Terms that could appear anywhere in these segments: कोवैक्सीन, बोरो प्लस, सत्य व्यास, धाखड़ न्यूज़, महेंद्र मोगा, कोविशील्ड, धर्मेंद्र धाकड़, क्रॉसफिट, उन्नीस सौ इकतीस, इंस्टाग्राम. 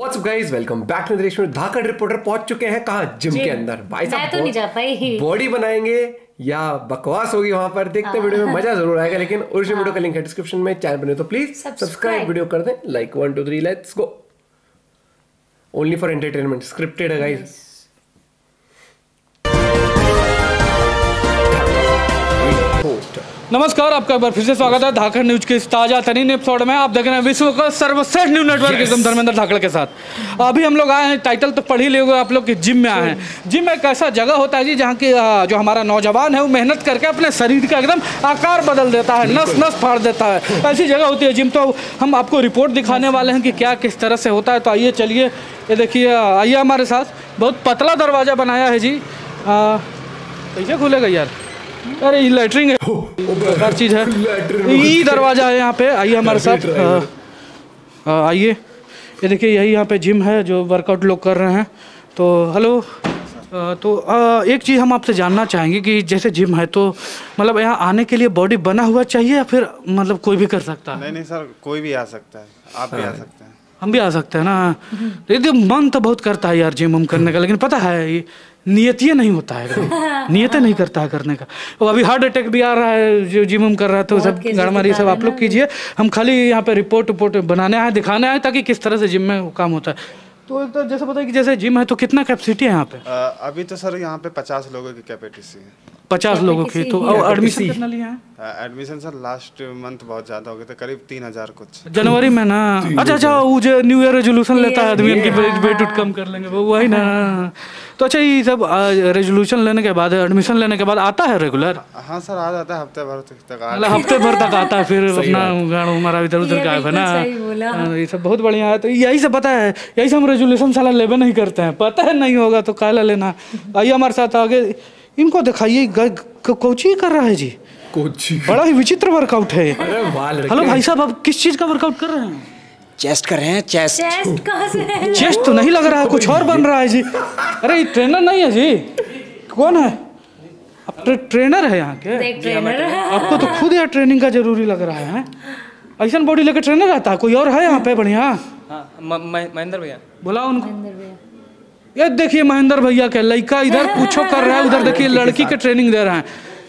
What's up guys? Welcome back to धर्मेंद्र धाकड़ reporter पहुंच चुके हैं कहाँ जिम के अंदर। भाई साहब तो नहीं जा पाई, बॉडी बनाएंगे या बकवास होगी वहां पर देखते हैं। वीडियो में मजा जरूर आएगा लेकिन ओरिजिनल वीडियो का लिंक है डिस्क्रिप्शन में। चैनल बने तो प्लीज सब्सक्राइब, वीडियो कर दें like. 1 2 3 let's go. Only for entertainment, scripted है गाइस। नमस्कार, आपका एक बार फिर से स्वागत है धाखड़ न्यूज़ के इस ताज़ा तरीन एपिसोड में। आप देख रहे हैं विश्व का सर्वश्रेष्ठ न्यूज़ नेटवर्क एकदम धर्मेंद्र धाकड़ के साथ। अभी हम लोग आए हैं, टाइटल तो पढ़ ही लियोगे आप लोग कि जिम में आए हैं। जिम एक ऐसा जगह होता है जी जहाँ की जो हमारा नौजवान है वो मेहनत करके अपने शरीर का एकदम आकार बदल देता है, नस नस फाड़ देता है, ऐसी जगह होती है जिम। तो हम आपको रिपोर्ट दिखाने वाले हैं कि क्या किस तरह से होता है। तो आइए चलिए, ये देखिए, आइए हमारे साथ। बहुत पतला दरवाज़ा बनाया है जी, कैसे खुलेगा यार? अरे ये लेटरिंग है, हर चीज़ है, ये दरवाज़ा है यहाँ पे। आइए हमारे साथ, आइए, ये देखिए यही यहाँ पे जिम है जो वर्कआउट लोग कर रहे हैं। तो हेलो, एक चीज़ हम आपसे जानना चाहेंगे कि जैसे जिम है तो मतलब यहाँ आने के लिए बॉडी बना हुआ चाहिए या फिर मतलब कोई भी कर सकता है? नहीं नहीं सर, कोई भी आ सकता है, आप भी आ सकते हैं, हम भी आ सकते हैं ना। एकदम मन तो बहुत करता है यार जिम करने का, लेकिन पता है ये नियतियाँ नहीं होता है, नियतें नहीं करता है करने का। और अभी हार्ट अटैक भी आ रहा है जो जिम कर रहा है। तो सब गड़मारी सब आप लोग कीजिए, हम खाली यहाँ पे रिपोर्ट वपोर्ट बनाने आए, दिखाने आए ताकि किस तरह से जिम में काम होता है। तो जैसे बताइए कि जैसे जिम है तो कितना कैपेसिटी है यहाँ पे? अभी तो सर यहाँ पे 50 लोगों की कैपेसिटी है, 50 लोगों की। तो एडमिशन कितना लिया है? एडमिशन सर लास्ट मंथ बहुत ज्यादा हो गए थे, करीब 3000 कुछ, जनवरी में ना। अच्छा अच्छा, वो जो न्यू ईयर रेजोल्यूशन लेता है आदमी, उनकी वेट उट कम कर लेंगे, वो वही ना। तो अच्छा, ये सब रेजोल्यूशन लेने के बाद, एडमिशन लेने के बाद आता है रेगुलर? हाँ सर आ जाता है, हफ्ते भर तक आता है, फिर अपना हमारा इधर उधर गायब है ना। ये सब बहुत बढ़िया है। तो यही सब पता है, यही सब हम रेजोल्यूशन साला लेबे नहीं करते हैं, पता है नहीं होगा तो काला लेना। आइए हमारे साथ आगे, इनको दिखाइए, कोचिंग कर रहा है जी, कोचिंग। बड़ा ही विचित्र वर्कआउट है। हेलो भाई साहब, आप किस चीज का वर्कआउट कर रहे हैं? चेस्ट कर रहे हैं। चेस्ट कहाँ से? चेस्ट तो नहीं लग रहा है, कुछ और बन रहा है जी। अरे ट्रेनर नहीं है जी, कौन है? आप ट्रेनर है यहाँ के? ट्रेनर है। आपको तो खुद यार ट्रेनिंग का जरूरी लग रहा है, ऐसा बॉडी लेकर ट्रेनर आता है? कोई और है यहाँ पे बढ़िया? महेंद्र भैया, बोला उनको। ये देखिए महेंद्र भैया के लड़का इधर पूछो कर रहा है, उधर देखिए लड़की के ट्रेनिंग दे रहे हैं।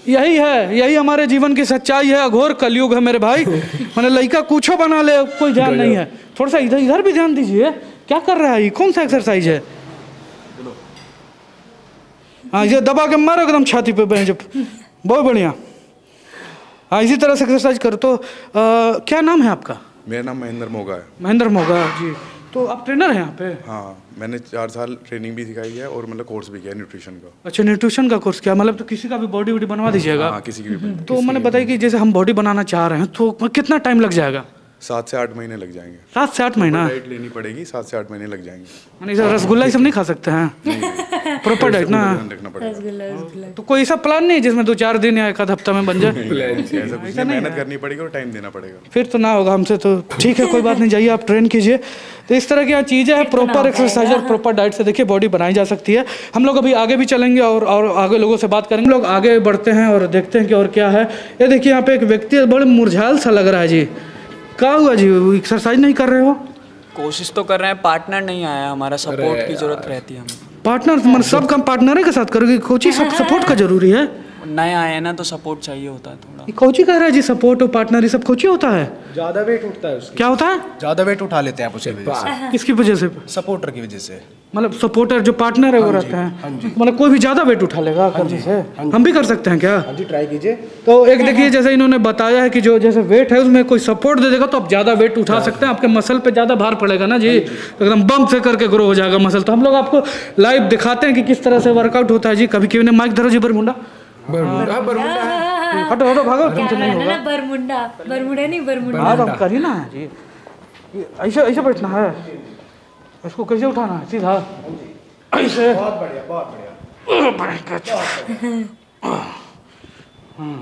यही है, यही हमारे जीवन की सच्चाई है। अघोर कलयुग है मेरे भाई, मैंने लड़का पूछो बना ले, कोई ध्यान नहीं है। थोड़ा सा इधर इधर भी ध्यान दीजिए, क्या कर रहा है? ये कौन सा एक्सरसाइज है? हाँ, ये दबा के मारो एकदम छाती पे, बहुत बढ़िया। हाँ, इसी तरह से एक्सरसाइज करो। तो क्या नाम है आपका? मेरा नाम महेंद्र मोगा है। महेंद्र मोगा जी, तो आप ट्रेनर हैं यहाँ पे? हाँ, मैंने 4 साल ट्रेनिंग भी सिखाई है और मतलब कोर्स भी किया न्यूट्रिशन का। अच्छा, न्यूट्रिशन का कोर्स किया, मतलब तो किसी का भी बॉडी वॉडी बनवा दीजिएगा? हाँ, किसी की भी। तो मैंने बताया कि जैसे हम बॉडी बनाना चाह रहे हैं तो कितना टाइम लग जाएगा? 7 से 8 महीने लग जाएंगे। 7 से 8 महीना? डाइट लेनी पड़ेगी, 7 से 8 महीने लग जाएंगे। रसगुल्ला ये सब नहीं खा सकते हैं, प्रॉपर डाइट ना रखना पड़ेगा। तो कोई ऐसा प्लान नहीं है जिसमें 2-4 दिन या 1 हफ्ता में बन जाए? मेहनत करनी पड़ेगी और टाइम देना पड़ेगा, फिर तो ना होगा हमसे। तो ठीक है, कोई बात नहीं, जाइए आप ट्रेन कीजिए। तो इस तरह की चीज़ें हैं, प्रॉपर एक्सरसाइज और प्रॉपर डाइट से देखिए बॉडी बनाई जा सकती है। हम लोग अभी आगे भी चलेंगे और आगे लोगों से बात करेंगे। लोग आगे बढ़ते हैं और देखते हैं कि और क्या है। ये देखिए यहाँ पे एक व्यक्ति बड़े मुरझाल सा लग रहा है जी, क्या हुआ जी? एक्सरसाइज नहीं कर रहे हो? कोशिश तो कर रहे हैं, पार्टनर नहीं आया, हमारा सपोर्ट की जरूरत रहती है हमें। पार्टनर मतलब सब काम पार्टनर के साथ करोगे? कोचिंग सब सपोर्ट का जरूरी है, नया आया ना तो सपोर्ट चाहिए होता है थोड़ा। कोचिंग कह रहा है जी, सपोर्ट और पार्टनर ये सब कोचिंग होता है। ज्यादा वेट उठता है उसकी। क्या होता है? ज्यादा वेट उठा लेते हैं आप उसे। किसकी वजह से? सपोर्टर की वजह से, मतलब सपोर्टर जो पार्टनर है वो रहता है, मतलब कोई भी ज्यादा वेट उठा लेगा। हम भी कर सकते हैं क्या? जी ट्राई कीजिए। तो एक देखिए जैसे इन्होंने बताया है कि जो जैसे वेट है उसमें कोई सपोर्ट दे देगा तो आप ज्यादा वेट उठा सकते हैं, आपके मसल पे ज्यादा भार पड़ेगा ना जी, एकदम बम से करके ग्रो हो जाएगा मसल। तो हम लोग आपको लाइव दिखाते हैं कि किस तरह से वर्कआउट होता है जी। कभी किसी ने माइक धरो जी, बरमुंडा हटो हटो भागो, तुमसे नहीं होगा। बरमुंडा नहीं, बरमुंडा करिए ना जी। ऐसे ऐसे बैठना है, इसको कैसे उठाना है? सीधा ऐसे, बहुत बढ़िया, बहुत बढ़िया,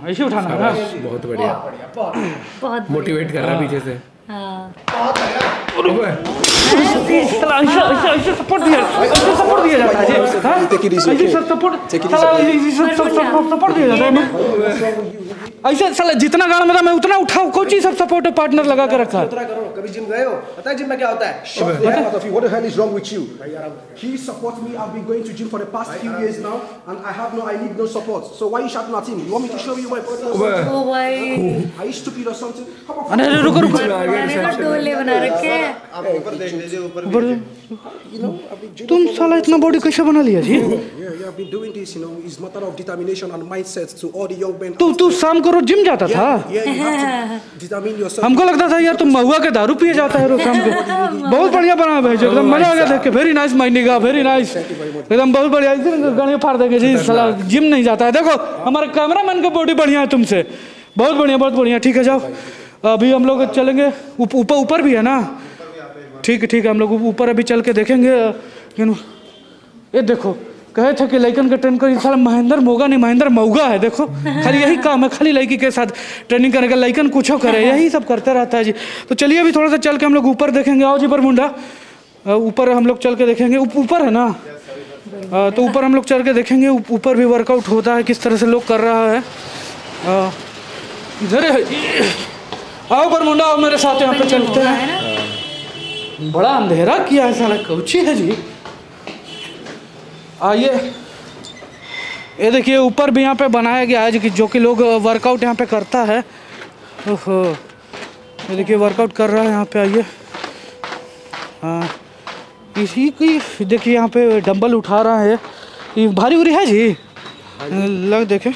ऐसे उठाना है ना। बहुत बढ़िया, बहुत मोटिवेट कर रहा है पीछे से। ऐसे जितना गाड़ में था मैं उतना उठाऊ, कोचिंग सब सपोर्ट पार्टनर लगा के रखा है। कभी जिम गए हो? पता है जिम में क्या होता है? What the hell is wrong with you? He supports me. I've been going to gym for the past few years now, and I need no support. So why you shouting at him? You want me to show you my personal? Oh why? Are you stupid or something? अरे रुको मैंने का डोले बना रखे हैं। आप ऊपर देख लीजिए ऊपर। तुम साला इतना बॉडी कैसे बना लिया जी? I've been doing this, you know, it's a matter of determination and mindset to all the young men. तू शाम को रोज जिम जाता था? हमको लगता था यार तुम महुआ के दारू पिए जाता है रोज शाम को। बहुत बढ़िया बना भाई जी, एकदम मजा आ गया देख के। Very nice my nigga, very nice, एकदम बहुत बढ़िया। गाने फाड़ देंगे जी, साला जिम नहीं जाता है। देखो हमारे कैमरामैन का बॉडी बढ़िया है तुमसे, बहुत बढ़िया, बहुत बढ़िया। ठीक है जाओ, अभी हम लोग चलेंगे ऊपर। ऊपर भी है ना? ठीक है, ठीक है, हम लोग ऊपर अभी चल के देखेंगे। ये देखो कहे थे कि लड़कन का ट्रेन कर, साला महेंद्र मोगा नहीं महेंद्र मोगा है। देखो खाली यही काम है, खाली लड़की के साथ ट्रेनिंग करने का। लड़कन कुछ करे, यही सब करता रहता है जी। तो चलिए अभी थोड़ा सा चल के हम लोग ऊपर देखेंगे। आओ जी पर मुंडा, ऊपर हम लोग चल के देखेंगे। ऊपर है ना? तो ऊपर हम लोग चल के देखेंगे ऊपर भी वर्कआउट होता है, किस तरह से लोग कर रहा है। इधर आओ पर मुंडा, आओ मेरे साथ, यहाँ पे चलते हैं। बड़ा अंधेरा किया है साला, कौची है जी। आइए, ये देखिए ऊपर भी यहाँ पे बनाया गया है जो कि लोग वर्कआउट यहाँ पे करता है। ओहो, ये देखिए वर्कआउट कर रहा है यहाँ पे। आइए, हाँ इसी की देखिए यहाँ पे डंबल उठा रहा है। ये भारी उरी है जी लग, देखें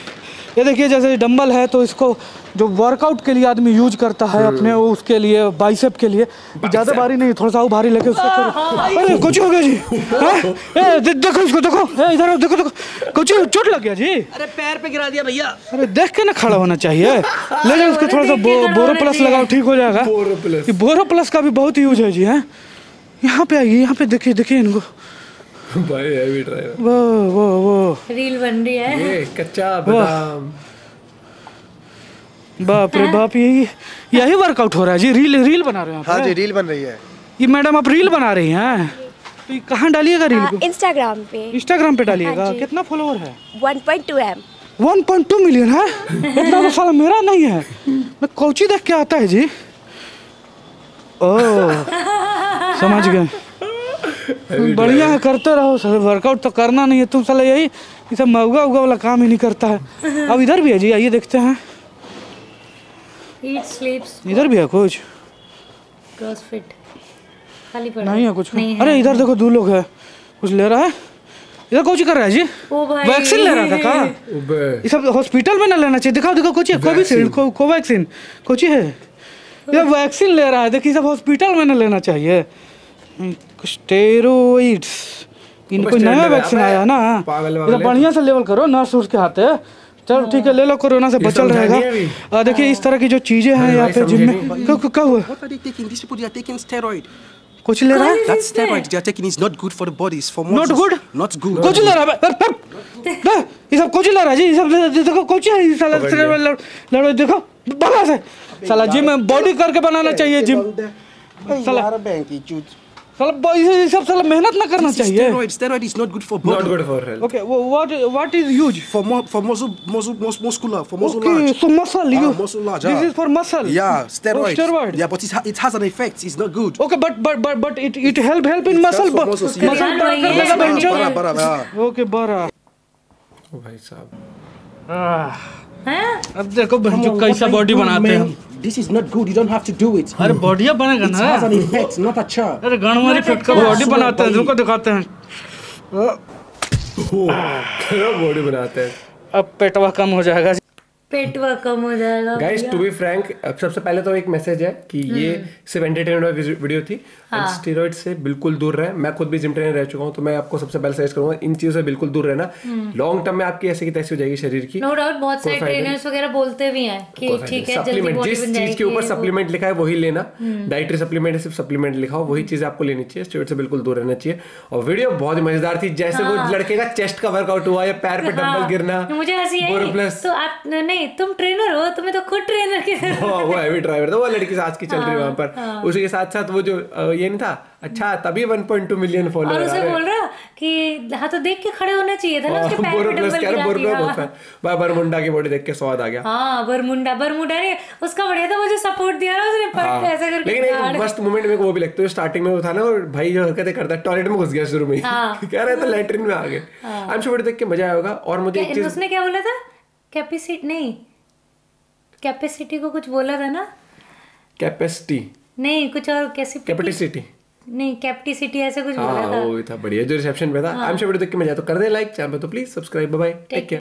ये देखिए जैसे डंबल है तो इसको जो वर्कआउट के लिए आदमी यूज करता है अपने, वो उसके लिए बाइसेप के लिए। ज़्यादा भारी नहीं, थोड़ा सा वो भारी लेके उसको करो। अरे कुछ हो गया जी, देखो इसको, देखो इधर देखो, देखो कुछ चोट लग गया जी। अरे पैर पे गिरा दिया भैया। अरे देख के ना खड़ा होना चाहिए। ले जाओ उसको, थोड़ा सा बोरो प्लस लगाओ, ठीक हो जाएगा। बोरो प्लस का भी बहुत यूज है जी। है यहाँ पे आइए, यहाँ पे देखिए, देखिए इनको भाई हैवी ड्राइवर। वो रील बन रही है ये कच्चा बादाम। बाप रे बाप, यही वर्कआउट हो रहा है जी। रील बना रहे हैं आप? हाँ जी, रील बन रही है। ये मैडम आप रील बना रही हैं, तो ये कहाँ डालिएगा रील को? इंस्टाग्राम पे डालिएगा। कितना फॉलोअर है? 1.2 मिलियन है। इतना तो साला मेरा नहीं है, मैं कोची देख के आता है जी। ओह समझ गए, बढ़िया है, करते रहो सर। वर्कआउट तो करना नहीं है तुम साला, यही सब महुआ उगा वाला काम ही नहीं करता है। अब इधर भी है जी, आइए देखते हैं। इधर भी है कुछ क्रॉसफिट, खाली पड़ा नहीं है कुछ नहीं है। अरे इधर देखो दो लोग है, कुछ ले रहा है इधर, कोच कर रहा है जी। वैक्सीन ले रहा था कहाँ? ये सब हॉस्पिटल में ना लेना चाहिए। दिखाओ दिखाओ, कोची है कोविशील्ड कोवैक्सीन कोची है। इधर वैक्सीन ले रहा है, देखिए सब हॉस्पिटल में ना लेना चाहिए। स्टेरोइड्स, इनको नया वैक्सीन आया ना, इधर बढ़िया से लेवल करो नर्स उर्स के हाथ है। चलो ठीक है, ले लो, कोरोना से बचल रहेगा। देखिए इस तरह की जो चीजें हैं यहाँ पे जिम में। क्या हुआ? कुछ ले रहा है? कुछ ले रहा है, ये सब कुछ ले रहा है जी। देखो कुछ है, देखो बना से साला जिम में बॉडी करके बनाना चाहिए जिम। साला मेहनत ना करना चाहिए। Steroid is not good for body. Not good for health. Okay, what is used for muscular, for muscle large. Okay, so muscle use. Muscle large. This is for muscle. Yeah, steroid. Yeah, but it has an effect. It's not good. Okay, but it help in muscle. Muscle bigger. Okay, बड़ा। ओ भाई साहब। हाँ? अब देखो बच्चों कैसा body बनाते हैं। This is not good. You don't have to do it. अरे बॉडी बनेगा ना? It has an effect. Not अच्छा। अरे गणवारी फिट का बॉडी बनाते हैं, तुमको दिखाते हैं। क्या बॉडी बनाते हैं? अब पेटवा कम हो जाएगा। पेटवा कम हो जाएगा। Guys, to be frank, अब सबसे पहले तो एक मैसेज है कि ये सिर्फ एंटरटेनमेंट वीडियो थी। स्टेरॉइड से बिल्कुल दूर रहें। मैं खुद भी जिम ट्रेनर रह चुका हूँ, तो मैं आपको सबसे पहले सजेस्ट करूंगा इन चीजों से बिल्कुल दूर रहना। लॉन्ग टर्म में आपकी ऐसी की तैसी हो जाएगी शरीर की। नो डाउट, बहुत सारे ट्रेनर्स वगैरह बोलते भी हैं कि ठीक है सप्लीमेंट, जिस चीज के ऊपर सप्लीमेंट लिखा है वही लेना। डाइटरी सप्लीमेंट है, सिर्फ सप्लीमेंट लिखा हो वही चीज आपको लेनी चाहिए। स्टेरॉइड से बिल्कुल दूर रहना चाहिए। और वीडियो बहुत ही मजेदार थी, जैसे वो लड़के का चेस्ट का वर्कआउट हुआ या पैर पे डंबल गिरना। मुझे हंसी आई, तुम ट्रेनर हो, तुम्हें तो खुद ट्रेनर के वो हैवी ड्राइवर था, वो लड़की साथ की चल रही है वहाँ पर। उसके साथ साथ वो जो ये नहीं था, अच्छा तभी 1.2 मिलियन फॉलोअर्स। और उसे बोल रहा कि हाँ तो देख के खड़े होना चाहिए था ना उसके पैर में डबल गिरा दिया। बरमुंडा की बॉडी देख के स्वाद आ गया। हाँ बरमुंडा ने उसका बढ़िया था, मुझे सपोर्ट दिया ना उसने पर ऐसे करके। लेकिन एक मस्त मोमेंट मेरे को वो भी लगता है, स्टार्टिंग में वो था ना और भाई जो हरकतें करता है, टॉयलेट में घुस गया शुरू में, कह रहा था लेटरिन में आ गए। आई एम श्योर देख के मजा आया होगा। और मुझे उसने क्या बोला था, कैपेसिटी नहीं कैपेसिटी को कुछ बोला था ना, कैपेसिटी नहीं कुछ और, कैसे कैपेसिटी नहीं कैपेसिटी ऐसे कुछ बोला था। वो भी था बढ़िया जो रिसेप्शन पे था। आई एम श्योर वीडियो देख के मजा आया, तो कर दे लाइक, चैनल पे तो please subscribe. Bye bye, take care.